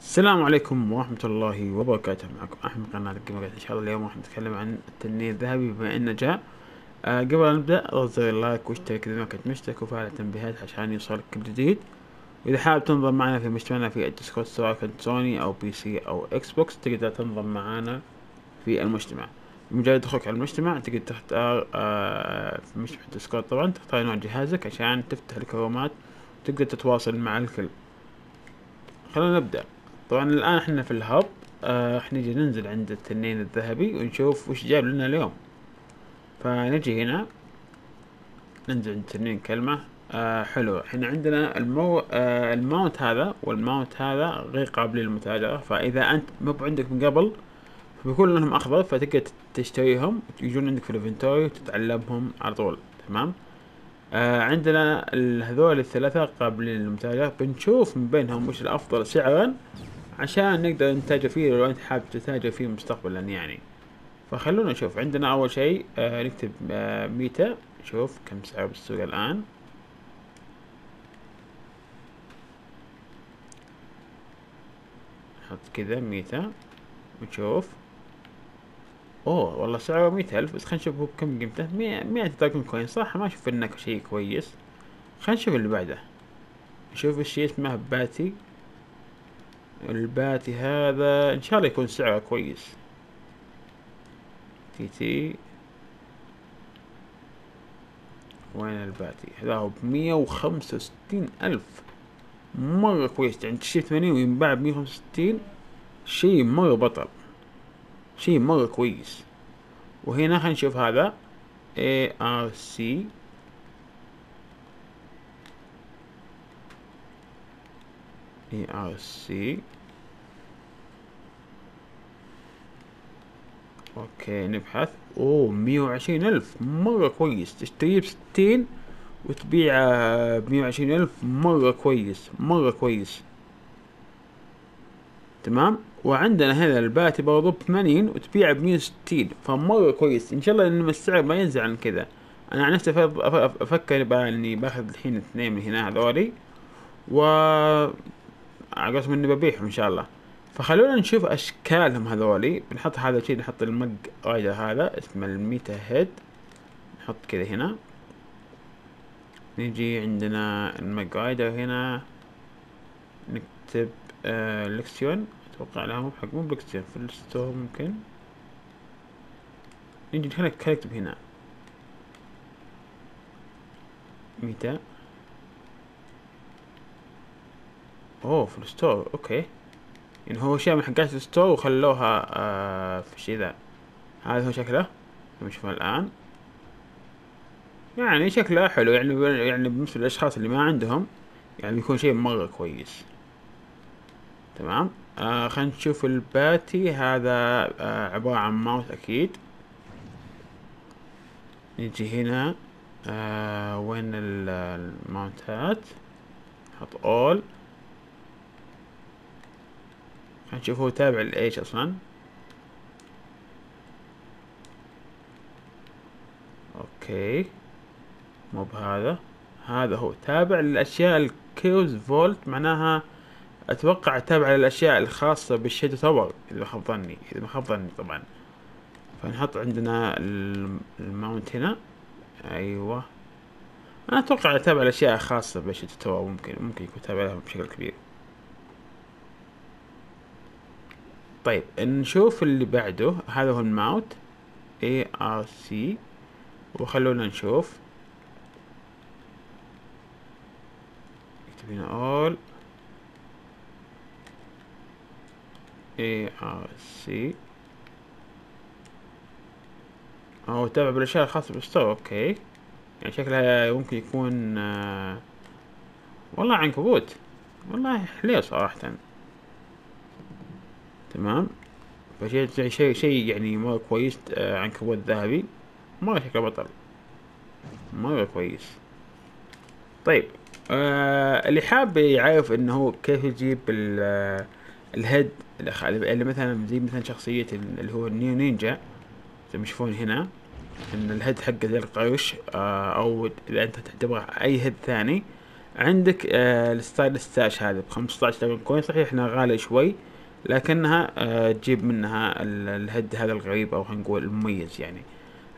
السلام عليكم ورحمة الله وبركاته. معكم أحمد من قناة الجيمرات. إن شاء الله اليوم راح نتكلم عن التنين الذهبي بما إنه جاء. قبل أن نبدأ اضغط زر اللايك واشترك إذا ما كنت مشترك وفعل التنبيهات عشان يوصلك كل جديد. وإذا حابب تنضم معنا في مجتمعنا في الديسكورد سواء كنت سوني أو بي سي أو إكس بوكس تقدر تنضم معنا في المجتمع. بمجرد دخولك على المجتمع تقدر تختار في مجتمع الديسكورد طبعا تختار نوع جهازك عشان تفتح لك رومات وتقدر تتواصل مع الكل. خلونا نبدأ. طبعا الآن احنا في الهب، حنيجي ننزل عند التنين الذهبي ونشوف وش جاب لنا اليوم. فنجي هنا ننزل عند تنين كلمة. حلو، احنا عندنا الماونت هذا والماونت هذا غير قابل للمتاجرة، فإذا أنت ما عندك من قبل بيكون لونهم أخضر فتقدر تشتريهم يجون عندك في الانفنتوري وتتعلمهم على طول. تمام. عندنا هذول الثلاثة قابلين للمتاجرة، بنشوف من بينهم وش الأفضل سعرا عشان نقدر نتاجر فيه لو انت حابب تتاجر فيه مستقبلا يعني. فخلونا نشوف. عندنا اول شيء نكتب ميتا نشوف كم سعره بالسوق الان. نحط كذا ميتا ونشوف. اوه والله سعره 100,000 بس خلينا نشوف هو بكم قيمته. 100 دراجون كوين صراحة ما اشوف انك شيء كويس. خلينا نشوف اللي بعده، نشوف الشيء اسمه باتي. الباتي هذا ان شاء الله يكون سعره كويس. تي وين الباتي هذا؟ هو ب165,000 مرة كويس، يعني تشتري 80 وينباع ب165، شيء مرة بطل، شيء مرة كويس. وهنا خلينا نشوف هذا ARC اوكي نبحث. اوه 120,000 مرة كويس، تشتريه ب60 وتبيعه ب120,000 مرة كويس، مرة كويس. تمام. وعندنا هذا الباتي برضه ب80 وتبيعه ب160، فمرة كويس. ان شاء الله ان السعر ما ينزل عن كذا. انا عن نفسي افكر بقى اني باخذ الحين اثنين من هنا هذولي و عقسم اني ببيعهم ان شاء الله. فخلونا نشوف اشكالهم هذولي. بنحط هذا شيء، نحط المج رايدر هذا اسمه الميتا هيد، نحط كذا هنا. نجي عندنا المج رايدر هنا نكتب لكسيون، اتوقع لها مو بحق مو بلكسيون في الستور ممكن. نجي هنا نكتب هنا ميتا. اوه في الستور اوكي، يعني هو شيء من حقات الستور وخلوها في الشي ذا. هذا هو شكله نشوفه الآن، يعني شكله حلو، يعني بالنسبة للأشخاص اللي ما عندهم يعني بيكون شيء مرة كويس. تمام. خلينا نشوف الباتي هذا. عبارة عن ماوس أكيد. نجي هنا وين الماونتات، نحط أول هنشوف هو تابع لإيش أصلا. أوكي مو بهذا، هذا هو تابع للأشياء الكيوز فولت، معناها أتوقع تابع للأشياء الخاصة بالشيدو تاور إذا ما خاب ظني، إذا ما خاب ظني طبعا. فنحط عندنا الماونت هنا. أيوه أنا أتوقع تابع لأشياء خاصة بالشيدو تاور، ممكن يكون تابع لها بشكل كبير. طيب نشوف اللي بعده. هذا هو الماوت ARC، وخلونا نشوف. اكتب هنا all ARC، هو تابع بالاشياء الخاصة بالستور. اوكي يعني شكلها ممكن يكون والله عنكبوت، والله حليل صراحة. تمام. فشيء يعني مرة كويس. عنكبوت ذهبي مرة شكله بطل، مرة كويس. طيب اللي حاب يعرف انه هو كيف يجيب الهيد اللي مثلا زي مثلا شخصية اللي هو النيو نينجا زي ما تشوفون هنا، ان الهيد حقه زي القرش او اذا انت تبغى اي هيد ثاني عندك الستايل ستاش هذا ب 15,000 كوين. صحيح انها غالية شوي لكنها تجيب منها الهد هذا الغريب او خلينا نقول المميز يعني.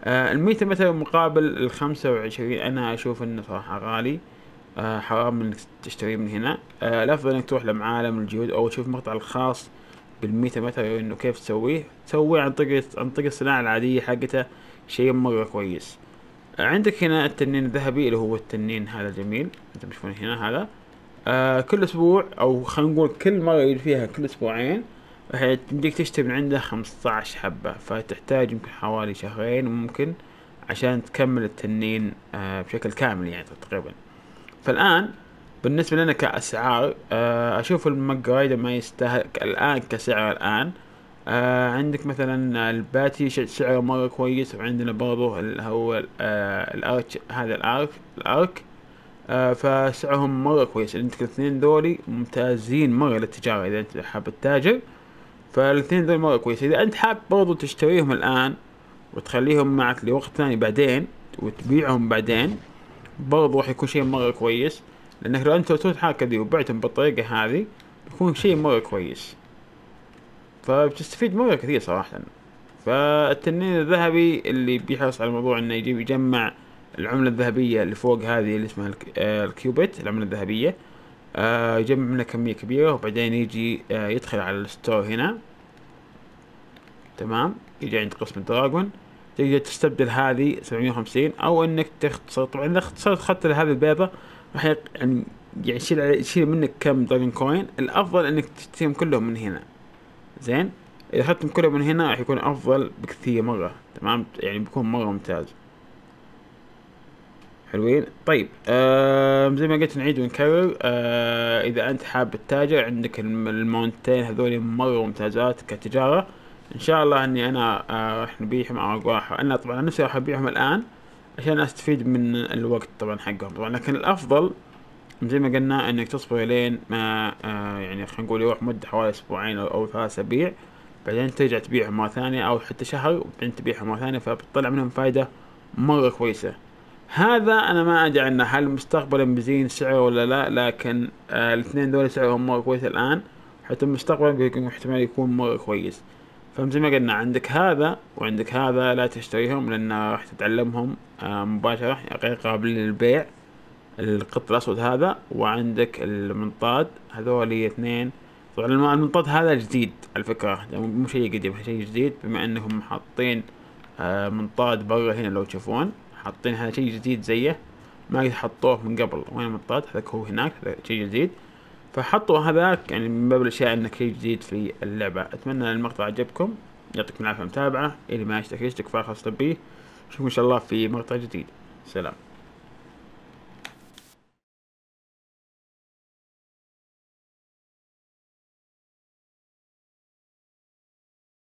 الميتة مثلا مقابل ال25 انا اشوف انه صراحة غالي، حرام انك تشتريه من هنا. الافضل انك تروح لمعالم الجيود او تشوف مقطع الخاص بالميتة مثلا انه كيف تسويه عن طريق الصناعة العادية حقته، شيء مرة كويس. عندك هنا التنين الذهبي اللي هو التنين هذا جميل، انتم تشوفون هنا هذا كل اسبوع او خلينا نقول كل مرة يجي فيها كل اسبوعين تمديك تشتري من عنده 15 حبة، فتحتاج يمكن حوالي شهرين ممكن عشان تكمل التنين بشكل كامل يعني تقريبا. فالآن بالنسبة لنا كأسعار أشوف المج رايدر ما يستاهل الآن كسعر الآن. عندك مثلا الباتي سعره مرة كويس، وعندنا برضه هو الأرك هذا الأرك فسعرهم مرة كويس. عندك الاثنين ذولي ممتازين مرة للتجارة إذا أنت حاب التاجر، فالاثنين ذول مرة كويس. إذا أنت حاب برضه تشتريهم الآن وتخليهم معك لوقت ثاني بعدين وتبيعهم بعدين برضه راح يكون شيء مرة كويس، لأنك لو أنت سويت حركة ذي وبعتهم بالطريقة هذه بيكون شيء مرة كويس، فبتستفيد مرة كثير صراحة. فالتنين الذهبي اللي بيحرص على الموضوع إنه يجيب يجمع العملة الذهبية اللي فوق هذه اللي اسمها الكيوبيت العملة الذهبية، يجمع منها كمية كبيرة وبعدين يجي يدخل على الستور هنا، تمام، يجي عند قسم الدراجون تقدر تستبدل هذه 750 او انك تختصر. طبعا اذا اختصرت اخذت هذه البيضة راح يعني يشيل منك كم دراجون كوين. الافضل انك تشتريهم كلهم من هنا، زين، اذا اخذتهم كلهم من هنا راح يكون افضل بكثير مرة، تمام، يعني بيكون مرة ممتاز. حلوين. طيب زي ما قلت نعيد ونكرر، اذا انت حاب التاجر عندك المونتين هذول مره ممتازات كتجاره، ان شاء الله اني انا راح نبيعهم او انا طبعا نفسي راح ابيعهم الان عشان استفيد من الوقت طبعا حقهم طبعا، لكن الافضل زي ما قلنا انك تصبر لين ما يعني خلينا نقول يروح مده حوالي اسبوعين او 3 اسابيع، بعدين ترجع تبيعهم مره ثانيه او حتى شهر وبعدين تبيعهم مره ثانيه، فبتطلع منهم فائده مره كويسه. هذا انا ما ادري عنه هل مستقبلا بيزين سعره ولا لا، لكن الاثنين دول سعرهم مره كويس الان، حتى مستقبلا احتمال يكون مره كويس. فمثل ما قلنا عندك هذا وعندك هذا لا تشتريهم لان راح تتعلمهم مباشره غير قابلين للبيع، القط الاسود هذا وعندك المنطاد هذول اثنين. طبعا المنطاد هذا جديد على فكره، مو شيء قديم، شيء جديد بما انهم حاطين منطاد برا هنا لو تشوفون حاطين هذا شيء جديد زيه، ما قد حطوه من قبل. وين المنطاد هذاك؟ هو هناك، هذا شيء جديد فحطوا هذاك يعني من باب الاشياء انك شيء جديد في اللعبة. اتمنى المقطع عجبكم، يعطيكم العافية متابعة، اللي ما اشترك فعل خاصة به، نشوفكم ان شاء الله في مقطع جديد، سلام.